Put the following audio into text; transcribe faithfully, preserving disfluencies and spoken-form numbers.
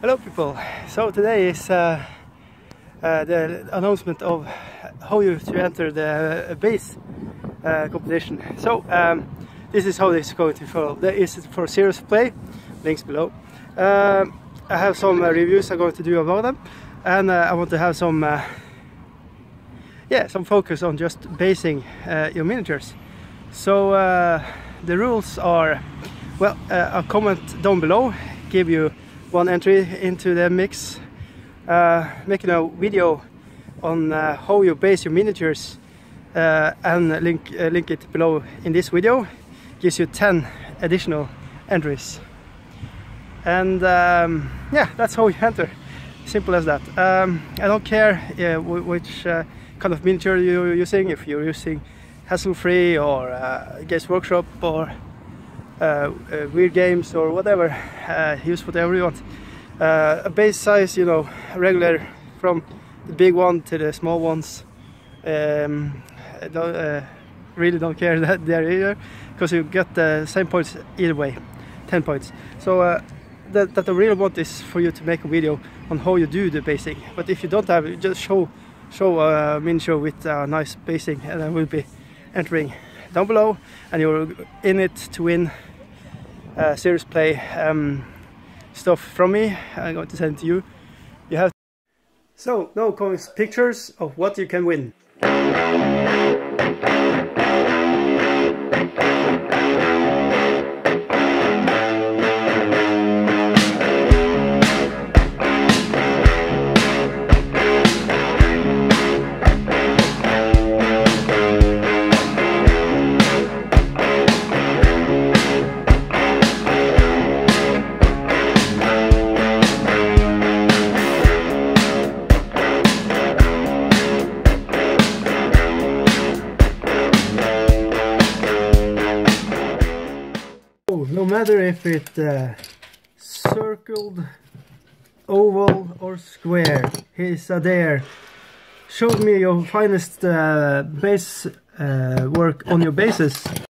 Hello people, so today is uh, uh, the announcement of how you to enter the bass uh, competition. So um, this is how this is going to follow. That is for Serious Play, links below. Um, I have some uh, reviews I'm going to do about them, and uh, I want to have some uh, yeah, some focus on just basing uh, your miniatures. So uh, the rules are, well, uh, a comment down below, give you one entry into the mix, uh, making a video on uh, how you base your miniatures, uh, and link uh, link it below in this video, gives you ten additional entries. And um, yeah, that's how you enter, simple as that. um, I don't care yeah, which uh, kind of miniature you're using, if you're using Hassle-Free or uh, Guest Workshop or Uh, uh, weird games or whatever, uh, use whatever you want. Uh, a base size, you know, regular from the big one to the small ones. Um, I don't, uh, really don't care that there either, because you get the same points either way, ten points. So uh, that, that the real want is for you to make a video on how you do the basing. But if you don't have it, just show show a miniature with a nice basing, and I will be entering down below, and you're in it to win uh, Serious Play um, stuff from me. I'm going to send it to you. You have. So now comes pictures of what you can win. No matter if it uh, circled, oval or square, he's a dare. Show me your finest uh, base uh, work on your bases.